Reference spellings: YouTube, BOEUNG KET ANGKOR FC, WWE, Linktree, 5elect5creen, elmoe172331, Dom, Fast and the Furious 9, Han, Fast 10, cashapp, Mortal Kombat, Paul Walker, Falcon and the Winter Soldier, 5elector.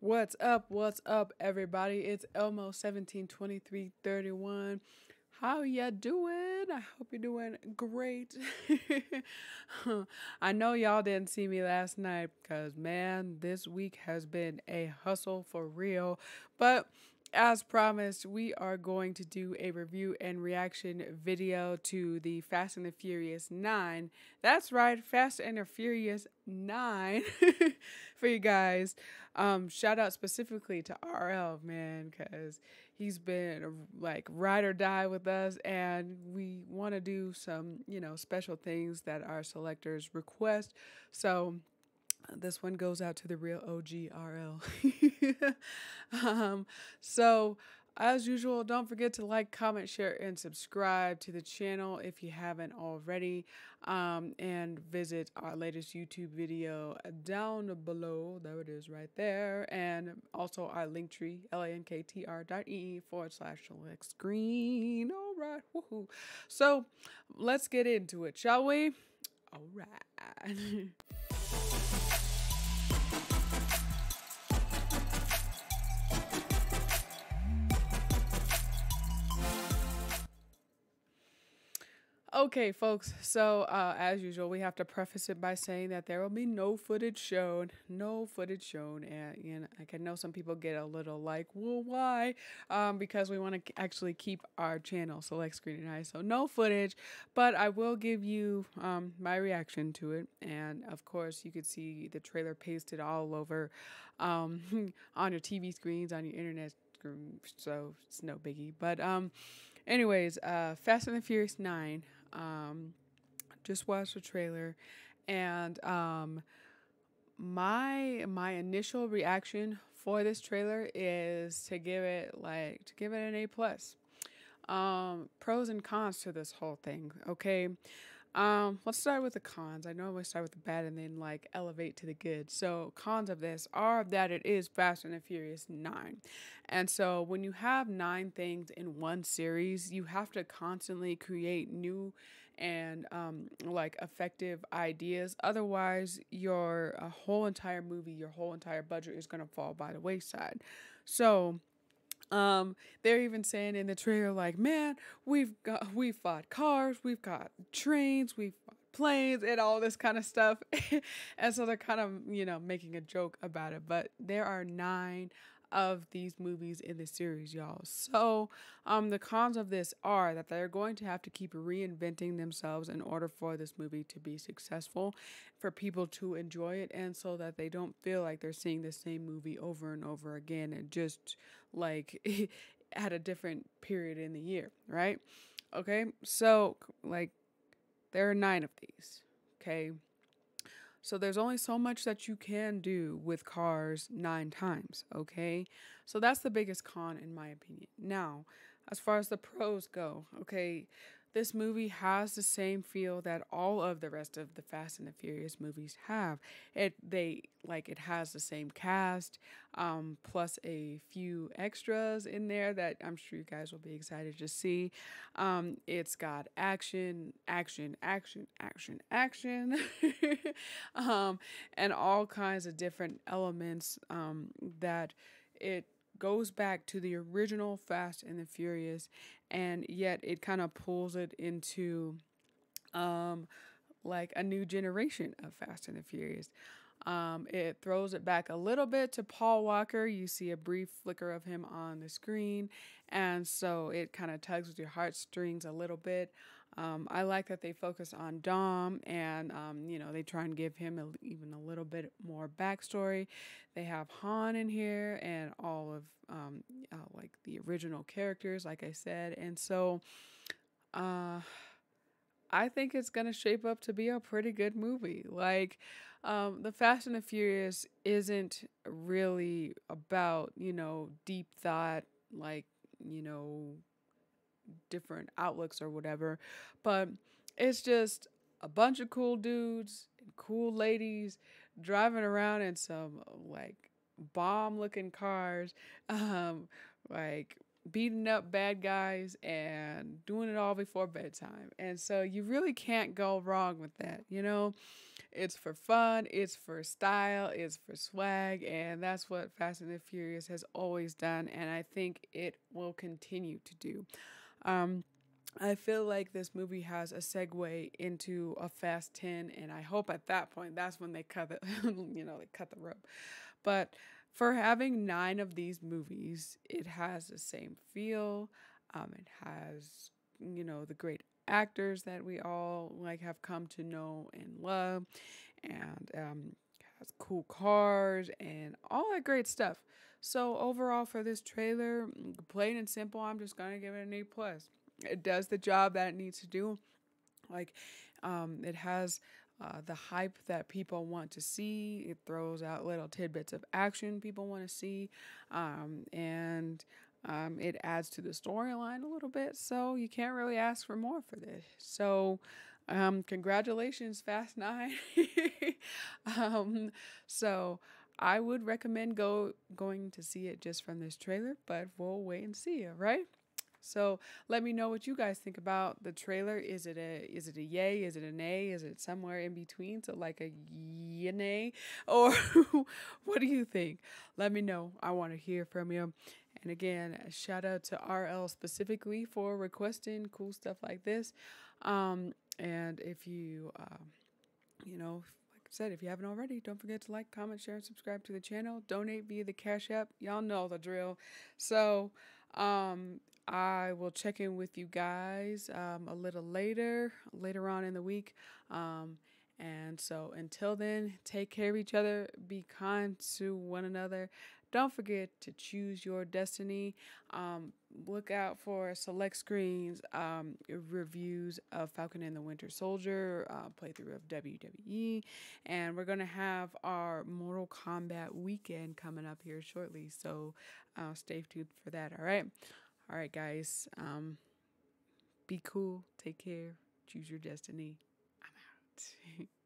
What's up, everybody? It's Elmo 172331. How ya doing? I hope you're doing great. I know y'all didn't see me last night because, man, this week has been a hustle for real. But as promised, we are going to do a review and reaction video to the Fast and the Furious 9. That's right, Fast and the Furious 9 for you guys. Shout out specifically to RL, man, because he's been like ride or die with us, and we want to do some, you know, special things that our selectors request. So this one goes out to the real OG RL. So as usual, don't forget to like, comment, share, and subscribe to the channel if you haven't already. And visit our latest YouTube video down below. There it is right there. And also our Linktree, linktr.ee/select screen. All right. Woohoo. So let's get into it, shall we? All right. Okay, folks, so as usual, we have to preface it by saying that there will be no footage shown, and you know, I know some people get a little like, well, why? Because we want to actually keep our channel, Select Screen and I, so no footage, but I will give you my reaction to it, and of course, you could see the trailer pasted all over on your TV screens, on your internet screen, so it's no biggie, but anyways, Fast and the Furious 9, just watched the trailer, and my initial reaction for this trailer is to give it an A+. Pros and cons to this whole thing, okay? Let's start with the cons. I normally start with the bad and then like elevate to the good. So cons of this are that it is Fast and the Furious 9. And so when you have 9 things in one series, you have to constantly create new and like effective ideas. Otherwise, your whole entire movie, your whole entire budget is going to fall by the wayside. So they're even saying in the trailer, like, man, we've fought cars, we've got trains, we've fought planes and all this kind of stuff. And so they're kind of, you know, making a joke about it, but there are 9 of these movies in the series, y'all. So the cons of this are that they're going to have to keep reinventing themselves in order for this movie to be successful, for people to enjoy it, and so that they don't feel like they're seeing the same movie over and over again and just like at a different period in the year, right? Okay, so like there are 9 of these, okay? So there's only so much that you can do with cars 9 times, okay? So that's the biggest con in my opinion. Now, as far as the pros go, okay, this movie has the same feel that all of the rest of the Fast and the Furious movies have. It has the same cast, plus a few extras in there that I'm sure you guys will be excited to see. It's got action, and all kinds of different elements that it goes back to the original Fast and the Furious, and yet it kind of pulls it into like a new generation of Fast and the Furious. It throws it back a little bit to Paul Walker. You see a brief flicker of him on the screen, and so it kind of tugs with your heartstrings a little bit. I like that they focus on Dom, and you know, they try and give him even a little bit more backstory. They have Han in here and all of like the original characters, like I said, and so I think it's going to shape up to be a pretty good movie. Like, the Fast and the Furious isn't really about, you know, deep thought, like, you know, different outlooks or whatever. But it's just a bunch of cool dudes and cool ladies driving around in some, like, bomb-looking cars, like beating up bad guys and doing it all before bedtime. And so you really can't go wrong with that, you know? It's for fun, it's for style, it's for swag, and that's what Fast and the Furious has always done, and I think it will continue to do. I feel like this movie has a segue into a Fast 10, and I hope at that point, that's when they cut the, you know, they cut the rope. But for having 9 of these movies, it has the same feel. It has, you know, the great actors that we all like have come to know and love, and has cool cars and all that great stuff. So overall, for this trailer, plain and simple, I'm just gonna give it an A+. It does the job that it needs to do. Like, it has the hype that people want to see. It throws out little tidbits of action people want to see, and it adds to the storyline a little bit. So you can't really ask for more for this. So congratulations, Fast 9. So I would recommend going to see it just from this trailer, but we'll wait and see, right? So let me know what you guys think about the trailer. Is it a yay? Is it a nay? Is it somewhere in between? So like a nay? Or what do you think? Let me know. I want to hear from you. And again, shout out to RL specifically for requesting cool stuff like this. And if you, you know, like I said, if you haven't already, don't forget to like, comment, share, and subscribe to the channel. Donate via the Cash App. Y'all know the drill. So, I will check in with you guys a little later on in the week. And so until then, take care of each other. Be kind to one another. Don't forget to choose your destiny. Look out for select screens, reviews of Falcon and the Winter Soldier, playthrough of WWE, and we're going to have our Mortal Kombat weekend coming up here shortly. So stay tuned for that. All right. All right, guys. Be cool. Take care. Choose your destiny. I'm out.